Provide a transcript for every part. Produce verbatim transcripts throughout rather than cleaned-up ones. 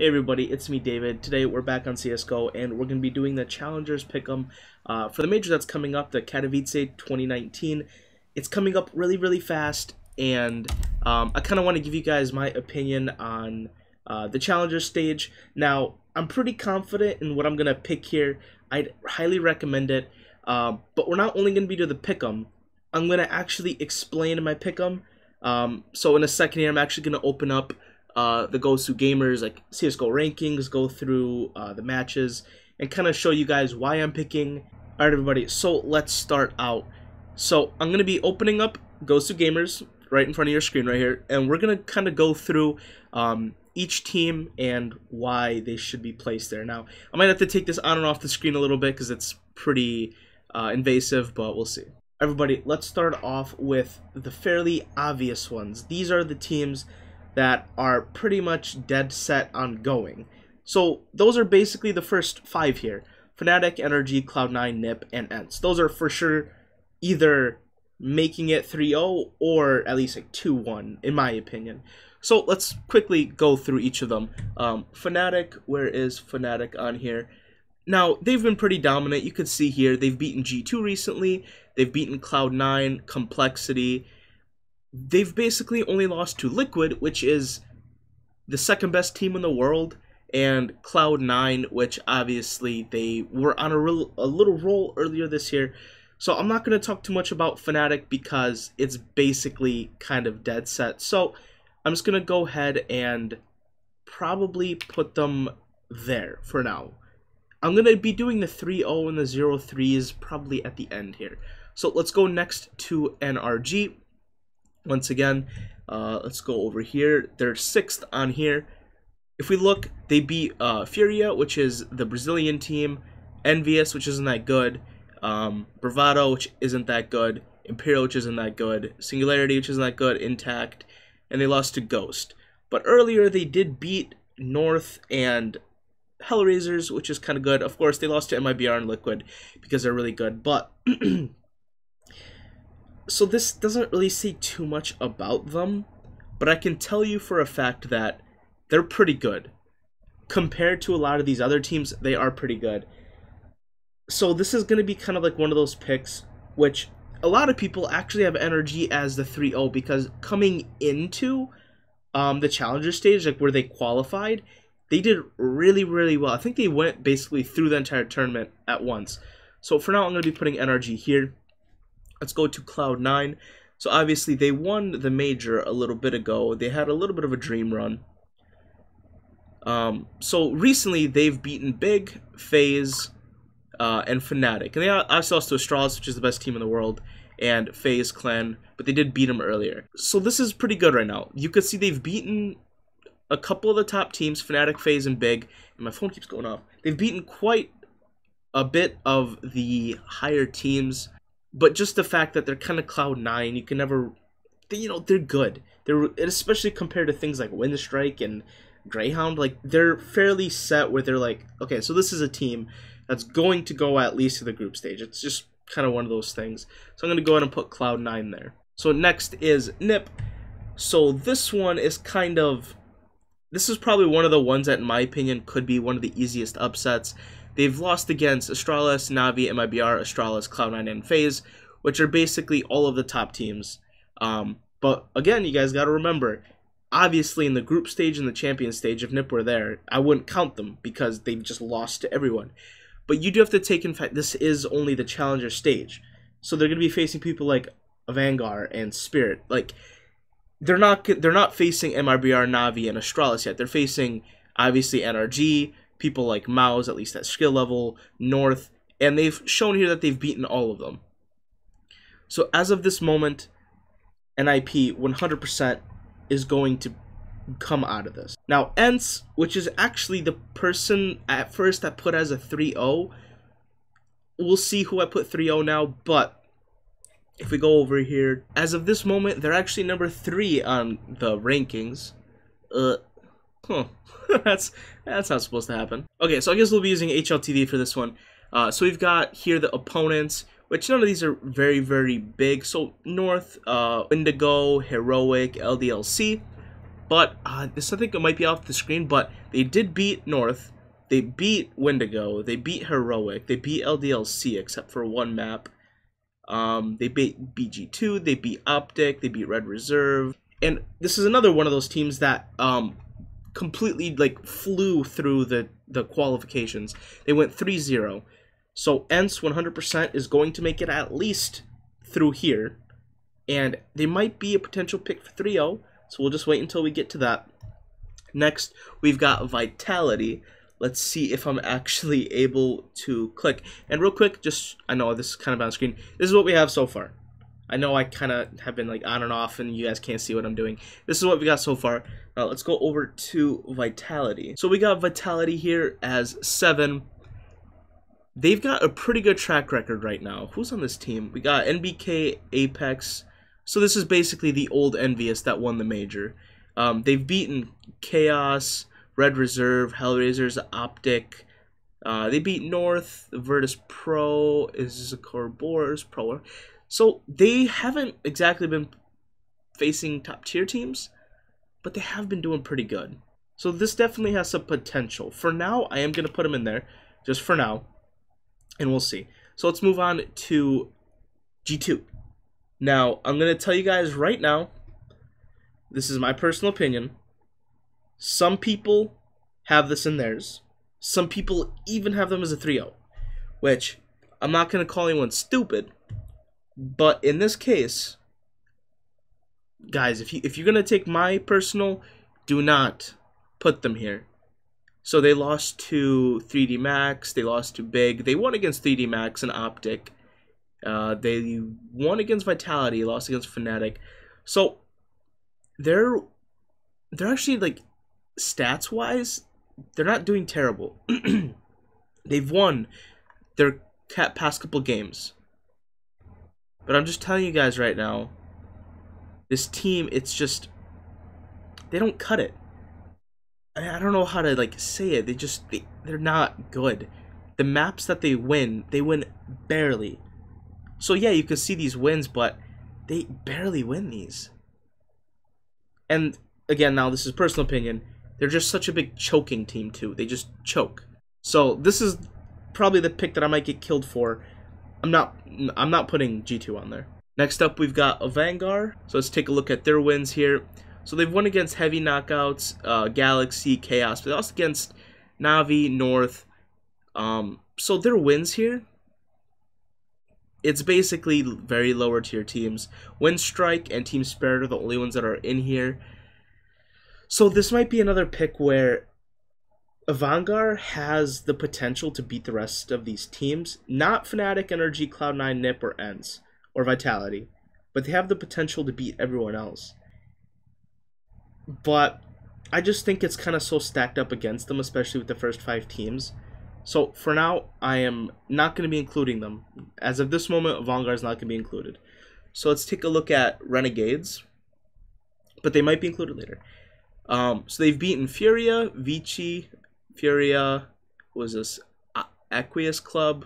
Hey everybody, it's me David. Today we're back on C S G O and we're going to be doing the Challengers Pick'em uh, for the major that's coming up, the Katowice twenty nineteen. It's coming up really, really fast, and um, I kind of want to give you guys my opinion on uh, the Challengers stage. Now, I'm pretty confident in what I'm going to pick here. I'd highly recommend it, uh, but we're not only going to be doing the Pick'em, I'm going to actually explain my Pick'em. Um, so in a second here, I'm actually going to open up Uh, the Gosu Gamers, like C S G O rankings, go through uh, the matches, and kind of show you guys why I'm picking. Alright everybody, so let's start out. So I'm going to be opening up Gosu Gamers right in front of your screen right here, and we're going to kind of go through um, each team and why they should be placed there. Now, I might have to take this on and off the screen a little bit because it's pretty uh, invasive, but we'll see. Everybody, let's start off with the fairly obvious ones. These are the teams that are pretty much dead set on going. So those are basically the first five here: Fnatic, N R G, Cloud nine, Nip, and Ents. Those are for sure either making it three oh or at least like two one in my opinion. So let's quickly go through each of them. Um, Fnatic, where is Fnatic on here? Now, they've been pretty dominant. You can see here they've beaten G two recently. They've beaten Cloud nine, Complexity. They've basically only lost to Liquid, which is the second best team in the world, and Cloud nine, which obviously they were on a, real, a little roll earlier this year. So I'm not going to talk too much about Fnatic because it's basically kind of dead set. So I'm just going to go ahead and probably put them there for now. I'm going to be doing the three oh and the zero threes probably at the end here. So let's go next to N R G. Once again, uh, let's go over here. They're sixth on here. If we look, they beat uh, Furia, which is the Brazilian team, Envious, which isn't that good, um, Bravado, which isn't that good, Imperial, which isn't that good, Singularity, which isn't that good, Intact, and they lost to Ghost. But earlier, they did beat North and Hellraisers, which is kind of good. Of course, they lost to M I B R and Liquid because they're really good, but so this doesn't really say too much about them, but I can tell you for a fact that they're pretty good. Compared to a lot of these other teams, they are pretty good. So this is going to be kind of like one of those picks, which a lot of people actually have N R G as the three oh because coming into um, the Challenger stage, like where they qualified, they did really, really well. I think they went basically through the entire tournament at once. So for now, I'm going to be putting N R G here. Let's go to Cloud nine. So obviously they won the major a little bit ago. They had a little bit of a dream run. Um, so recently they've beaten Big, FaZe, uh, and Fnatic. And they obviously lost to Astralis, which is the best team in the world, and FaZe Clan, but they did beat them earlier. So this is pretty good right now. You can see they've beaten a couple of the top teams, Fnatic, FaZe, and Big. And my phone keeps going off. They've beaten quite a bit of the higher teams. But just the fact that they're kind of Cloud nine, you can never, they, you know, they're good. They're, especially compared to things like Winstrike and Greyhound, like, they're fairly set where they're like, okay, so this is a team that's going to go at least to the group stage. It's just kind of one of those things. So I'm going to go ahead and put Cloud nine there. So next is Nip. So this one is kind of, this is probably one of the ones that, in my opinion, could be one of the easiest upsets. They've lost against Astralis, Na'Vi, M I B R, Astralis, Cloud nine, and FaZe, which are basically all of the top teams. Um, but again, you guys got to remember, obviously in the group stage and the champion stage, if Nip were there, I wouldn't count them because they've just lost to everyone. But you do have to take in fact this is only the Challenger stage. So they're going to be facing people like Avangar and Spirit. Like, they're not, they're not facing M I B R, Na'Vi, and Astralis yet. They're facing, obviously, N R G, people like Mao's, at least at skill level, North, and they've shown here that they've beaten all of them. So as of this moment, N I P one hundred percent is going to come out of this. Now, Ence, which is actually the person at first I put as a three oh, we'll see who I put three oh now, but if we go over here, as of this moment, they're actually number three on the rankings. Uh, huh. that's that's not supposed to happen. Okay, so I guess we'll be using H L T V for this one. Uh, so we've got here the opponents, which none of these are very, very big. So North, uh, Indigo, Heroic, L D L C, but uh, this I think it might be off the screen, but they did beat North, they beat Wendigo, they beat Heroic, they beat L D L C except for one map. Um, they beat G two, they beat OpTic, they beat Red Reserve, and this is another one of those teams that um, completely like flew through the, the qualifications. They went three zero, so Ence one hundred percent is going to make it at least through here, and they might be a potential pick for three oh, so we'll just wait until we get to that. Next, we've got Vitality. Let's see if I'm actually able to click. And real quick, just, I know this is kind of on screen. This is what we have so far. I know I kind of have been like on and off and you guys can't see what I'm doing. This is what we got so far. Now let's go over to Vitality. So we got Vitality here as seven. They've got a pretty good track record right now. Who's on this team? We got N B K, Apex. So this is basically the old Envious that won the major. Um, they've beaten Chaos, Red Reserve, Hellraisers, OpTic. Uh, they beat North, Virtus Pro, is Corboris Pro. So they haven't exactly been facing top tier teams, but they have been doing pretty good. So this definitely has some potential. For now, I am going to put them in there, just for now, and we'll see. So let's move on to G two. Now, I'm going to tell you guys right now, this is my personal opinion. Some people have this in theirs. Some people even have them as a three oh, which I'm not going to call anyone stupid, but in this case, guys, if you, if you're going to take my personal, do not put them here. So they lost to three D Max, they lost to Big, they won against three D Max and OpTic, uh, they won against Vitality, lost against Fnatic. So they're, they're actually like, stats wise they're not doing terrible. They've won their past couple games, but I'm just telling you guys right now, this team, it's just, they don't cut it. I don't know how to like say it. They just they, they're not good. The maps that they win, they win barely. So yeah, you can see these wins, but they barely win these. And again, now this is personal opinion, they're just such a big choking team too. They just choke. So this is probably the pick that I might get killed for. I'm not I'm not putting G two on there. Next up, we've got Avangar. So let's take a look at their wins here. So they've won against Heavy Knockouts, uh, Galaxy, Chaos, but they lost against Na'Vi, North. Um, so their wins here, it's basically very lower tier teams. Winstrike and Team Spirit are the only ones that are in here. So this might be another pick where Avangar has the potential to beat the rest of these teams. Not Fnatic, N R G, Cloud nine, Nip, or Ents, or Vitality. But they have the potential to beat everyone else. But I just think it's kind of so stacked up against them, especially with the first five teams. So for now, I am not going to be including them. As of this moment, Avangar is not going to be included. So let's take a look at Renegades. But they might be included later. Um, so they've beaten Furia, Vici, Furia, what was this, Aqueous Club.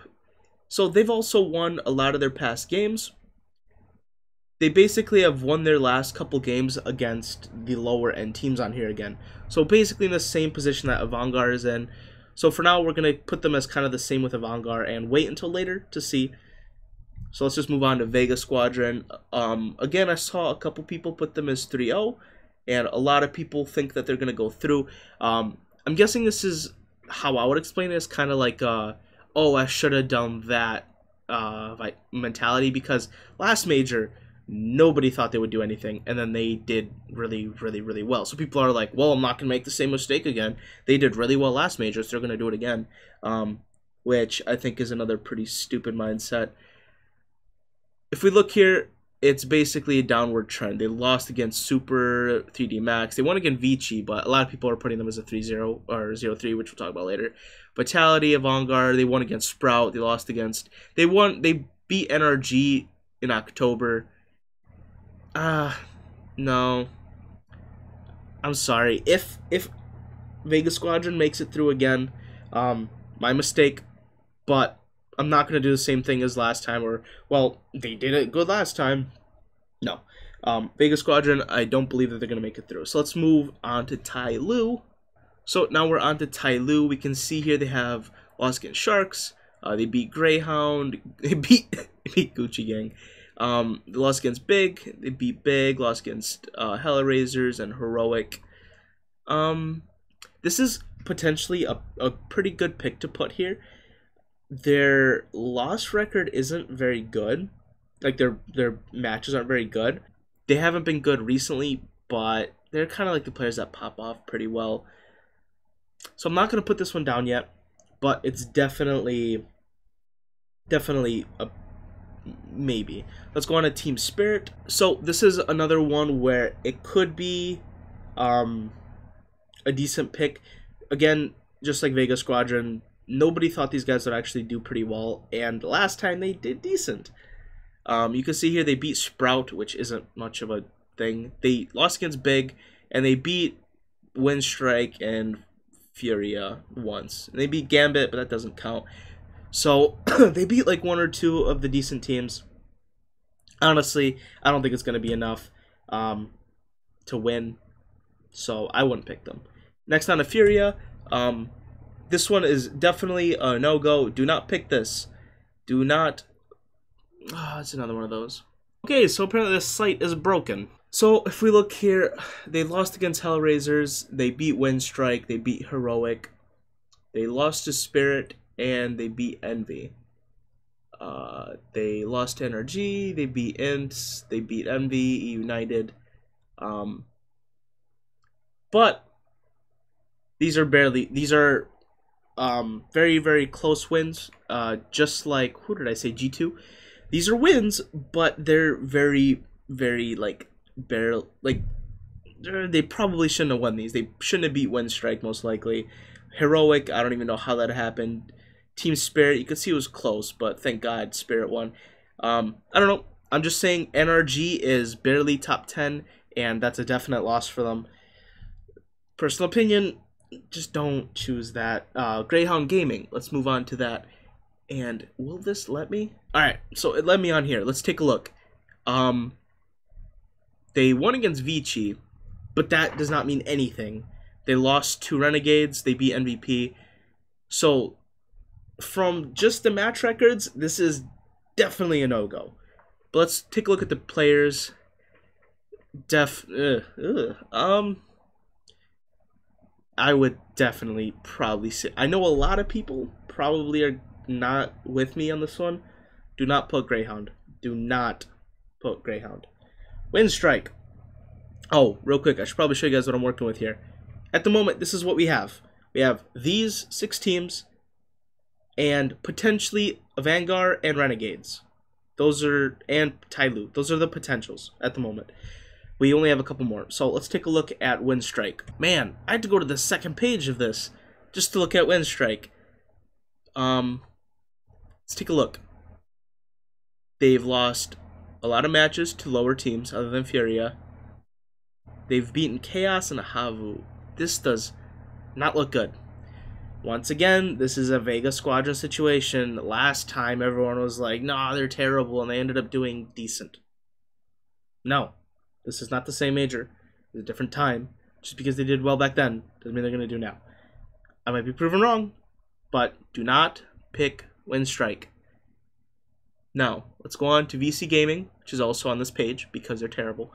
So they've also won a lot of their past games. They basically have won their last couple games against the lower end teams on here again. So basically in the same position that Avangar is in. So for now, we're going to put them as kind of the same with Avangar and wait until later to see. So let's just move on to Vega Squadron. Um, again, I saw a couple people put them as three oh. And a lot of people think that they're going to go through. Um, I'm guessing this is how I would explain it. It's kind of like, uh, oh, I should have done that uh, mentality. Because last major, nobody thought they would do anything. And then they did really, really, really well. So people are like, well, I'm not going to make the same mistake again. They did really well last major, so they're going to do it again. Um, which I think is another pretty stupid mindset. If we look here, it's basically a downward trend. They lost against Super, three D Max. They won against Vici, but a lot of people are putting them as a three zero or zero three, which we'll talk about later. Vitality, Avangar, they won against Sprout. They lost against... They won. They beat N R G in October. Ah, uh, no. I'm sorry. If if Vega Squadron makes it through again, um, my mistake, but... I'm not going to do the same thing as last time, or, well, they did it good last time. No. Um, Vega Squadron, I don't believe that they're going to make it through. So let's move on to Tyloo. So now we're on to Tyloo. We can see here they have lost against Sharks. Uh, they beat Greyhound. They beat, they beat Gucci Gang. Um, they lost against Big. They beat Big. Lost against uh, Hellraisers and Heroic. Um, this is potentially a, a pretty good pick to put here. Their loss record isn't very good. Like, their, their matches aren't very good. They haven't been good recently, but they're kind of like the players that pop off pretty well. So I'm not going to put this one down yet, but it's definitely, definitely a maybe. Let's go on to Team Spirit. So this is another one where it could be um, a decent pick. Again, just like Vega Squadron, nobody thought these guys would actually do pretty well, and last time they did decent. Um, you can see here they beat Sprout, which isn't much of a thing. They lost against Big, and they beat Winstrike and Furia once. And they beat Gambit, but that doesn't count. So they beat like one or two of the decent teams. Honestly, I don't think it's going to be enough um, to win, so I wouldn't pick them. Next on to Furia. Um, this one is definitely a no-go. Do not pick this. Do not... Oh, it's another one of those. Okay, so apparently this site is broken. So if we look here, they lost against Hellraisers, they beat Winstrike, they beat Heroic, they lost to Spirit, and they beat Envy. Uh, they lost to N R G, they beat Ents, they beat Envy, United. Um, but these are barely, these are um, very, very close wins. Uh, just like, who did I say, G two? These are wins, but they're very, very, like, barrel, like, they probably shouldn't have won these. They shouldn't have beat Winstrike, most likely. Heroic, I don't even know how that happened. Team Spirit, you could see it was close, but thank God Spirit won. Um, I don't know. I'm just saying N R G is barely top ten, and that's a definite loss for them. Personal opinion, just don't choose that. Uh, Greyhound Gaming, let's move on to that. And will this let me? Alright, so it let me on here. Let's take a look. Um, they won against Vici, but that does not mean anything. They lost to Renegades. They beat M V P. So, from just the match records, this is definitely a no-go. But let's take a look at the players. Def... Ugh, ugh. Um... I would definitely probably say... I know a lot of people probably are... not with me on this one. Do not put Greyhound. Do not put Greyhound. Winstrike. Oh, real quick, I should probably show you guys what I'm working with here. At the moment, this is what we have. We have these six teams and potentially Avangar and Renegades. Those are, and Tyloo. Those are the potentials at the moment. We only have a couple more. So let's take a look at Winstrike. Man, I had to go to the second page of this just to look at Winstrike. Um... Let's take a look. They've lost a lot of matches to lower teams other than Furia. They've beaten Chaos and Havu. This does not look good. Once again, this is a Vega Squadron situation. Last time everyone was like, nah, they're terrible, and they ended up doing decent. No. This is not the same major. It's a different time. Just because they did well back then doesn't mean they're going to do now. I might be proven wrong, but do not pick Winstrike. Now, let's go on to ViCi Gaming, which is also on this page because they're terrible.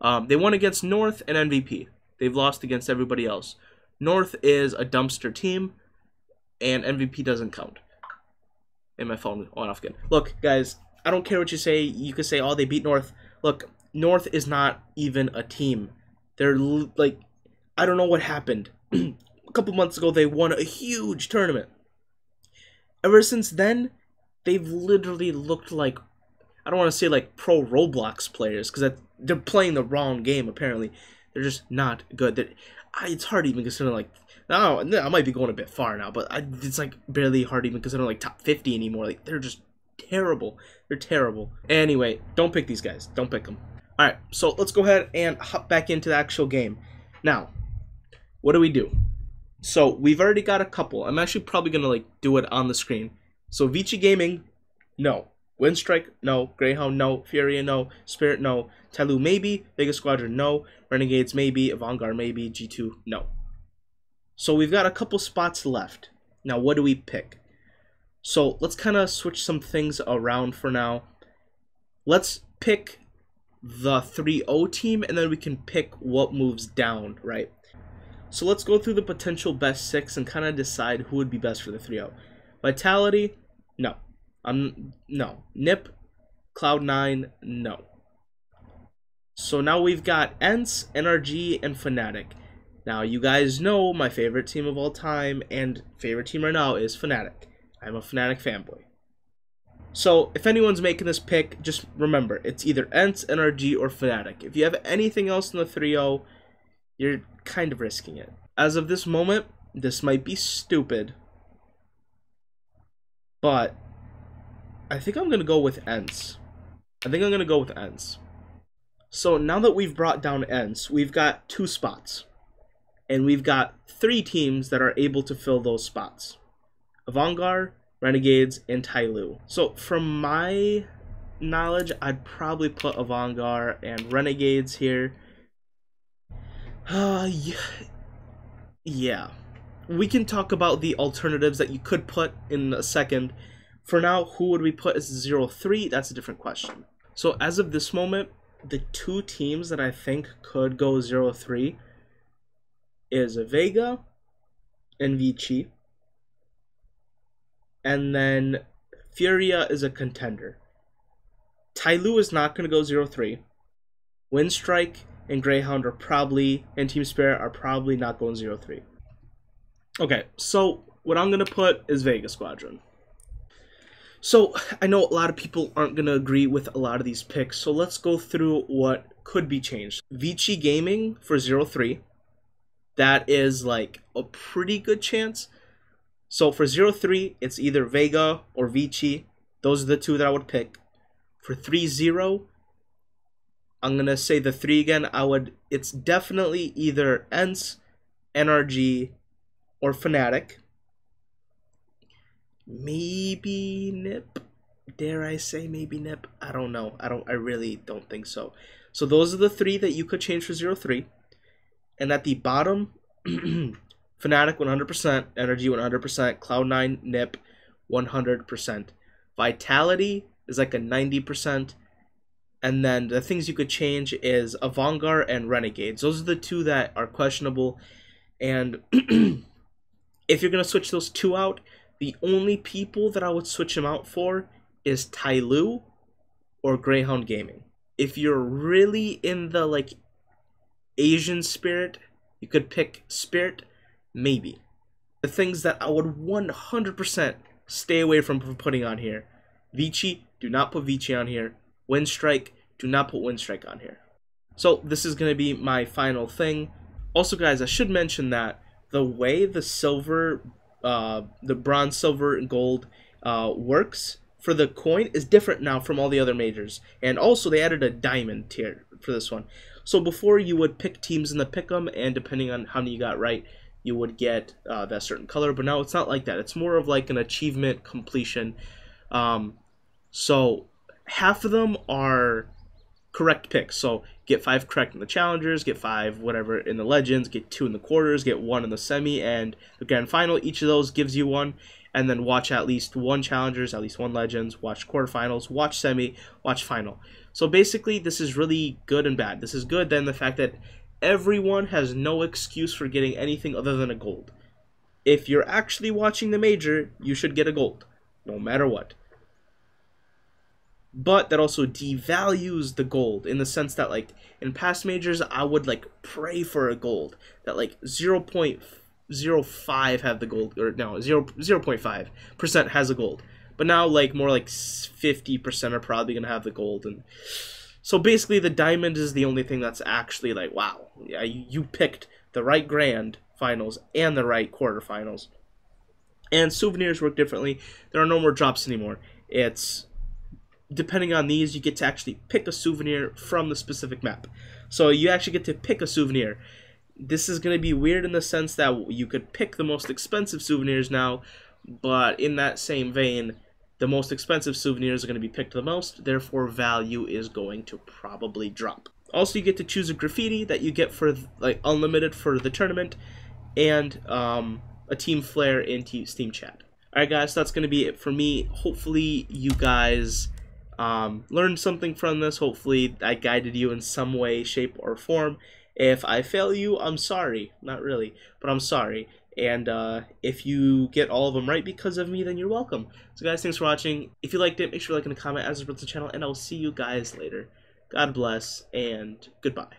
Um, they won against North and M V P. They've lost against everybody else. North is a dumpster team, and M V P doesn't count. And my phone went off again. Look, guys, I don't care what you say. You can say, oh, they beat North. Look, North is not even a team. They're, like, I don't know what happened. A couple months ago, they won a huge tournament. Ever since then, they've literally looked like, I don't want to say like pro Roblox players, because they're playing the wrong game, apparently. They're just not good. They're, I, it's hard to even consider, like, now, I might be going a bit far now, but I, it's like barely hard to even consider like top fifty anymore. Like, they're just terrible. They're terrible. Anyway, don't pick these guys. Don't pick them. All right, so let's go ahead and hop back into the actual game. Now, what do we do? So, we've already got a couple. I'm actually probably going to, like, do it on the screen. So, ViCi Gaming, no. Winstrike, no. Greyhound, no. Furia, no. Spirit, no. Tyloo, maybe. Vega Squadron, no. Renegades, maybe. Avangar, maybe. G two, no. So we've got a couple spots left. Now, what do we pick? So let's kind of switch some things around for now. Let's pick the three oh team, and then we can pick what moves down, right? So let's go through the potential best six and kind of decide who would be best for the three oh. Vitality, no. Um, no. Nip, Cloud nine, no. So now we've got Ents, N R G, and Fnatic. Now, you guys know my favorite team of all time and favorite team right now is Fnatic. I'm a Fnatic fanboy. So, if anyone's making this pick, just remember, it's either Ents, N R G, or Fnatic. If you have anything else in the three oh, you're kind of risking it. As of this moment, this might be stupid, but I think I'm going to go with Ents. I think I'm going to go with Ents. So now that we've brought down Ents, we've got two spots. And we've got three teams that are able to fill those spots. Avangar, Renegades, and Tyloo. So from my knowledge, I'd probably put Avangar and Renegades here. Uh, yeah. yeah. We can talk about the alternatives that you could put in a second. For now, who would we put as zero three? That's a different question. So as of this moment, the two teams that I think could go zero three is Vega and Vici. And then Furia is a contender. Tyloo is not going to go zero three. Winstrike and Greyhound are probably, and Team Spirit are probably not going zero three. Okay, so what I'm going to put is Vega Squadron. So, I know a lot of people aren't going to agree with a lot of these picks, so let's go through what could be changed. ViCi Gaming for zero three. That is, like, a pretty good chance. So, for zero three, it's either Vega or Vici. Those are the two that I would pick. For three zero, I'm going to say the three again. I would. It's definitely either Ence, N R G, or Fnatic. Maybe Nip, dare I say maybe Nip? I don't know. I don't. I really don't think so. So those are the three that you could change for zero three, and at the bottom, Fnatic one hundred percent, N R G one hundred percent, Cloud nine, Nip one hundred percent, Vitality is like a ninety percent, and then the things you could change is Avangar and Renegades. Those are the two that are questionable, and if you're gonna switch those two out. The only people that I would switch him out for is Tyloo or Greyhound Gaming. If you're really in the, like, Asian spirit, you could pick Spirit, maybe. The things that I would one hundred percent stay away from putting on here. Vici, do not put Vici on here. Winstrike, do not put Winstrike on here. So this is going to be my final thing. Also, guys, I should mention that the way the silver... Uh, the bronze, silver, and gold uh, works for the coin is different now from all the other majors. And also they added a diamond tier for this one. So before you would pick teams in the pick'em, and depending on how many you got right, you would get uh, that certain color. But now it's not like that. It's more of like an achievement completion. Um, so half of them are correct picks. So get five correct in the challengers, get five whatever in the legends, get two in the quarters, get one in the semi and the grand final. Each of those gives you one, and then watch at least one challengers, at least one legends, watch quarterfinals, watch semi, watch final. So basically this is really good and bad. This is good then the fact that everyone has no excuse for getting anything other than a gold. If you're actually watching the major, you should get a gold, no matter what. But that also devalues the gold in the sense that, like, in past majors, I would, like, pray for a gold. That, like, zero point zero five have the gold, or no, zero point five percent has a gold. But now, like, more like fifty percent are probably going to have the gold. And so basically the diamond is the only thing that's actually, like, wow, yeah, you picked the right grand finals and the right quarterfinals. And souvenirs work differently. There are no more drops anymore. It's... Depending on these, you get to actually pick a souvenir from the specific map. So you actually get to pick a souvenir. This is going to be weird in the sense that you could pick the most expensive souvenirs now, but in that same vein, The most expensive souvenirs are going to be picked the most, therefore value is going to probably drop. Also, you get to choose a graffiti that you get for like unlimited for the tournament, and um, a team flare in Steam chat. Alright guys, so that's going to be it for me. Hopefully you guys um, learned something from this. Hopefully I guided you in some way, shape, or form. If I fail you, I'm sorry. Not really, but I'm sorry. And uh, if you get all of them right because of me, then you're welcome. So guys, thanks for watching. If you liked it, make sure to like and comment, as well as the channel, and I'll see you guys later. God bless, and goodbye.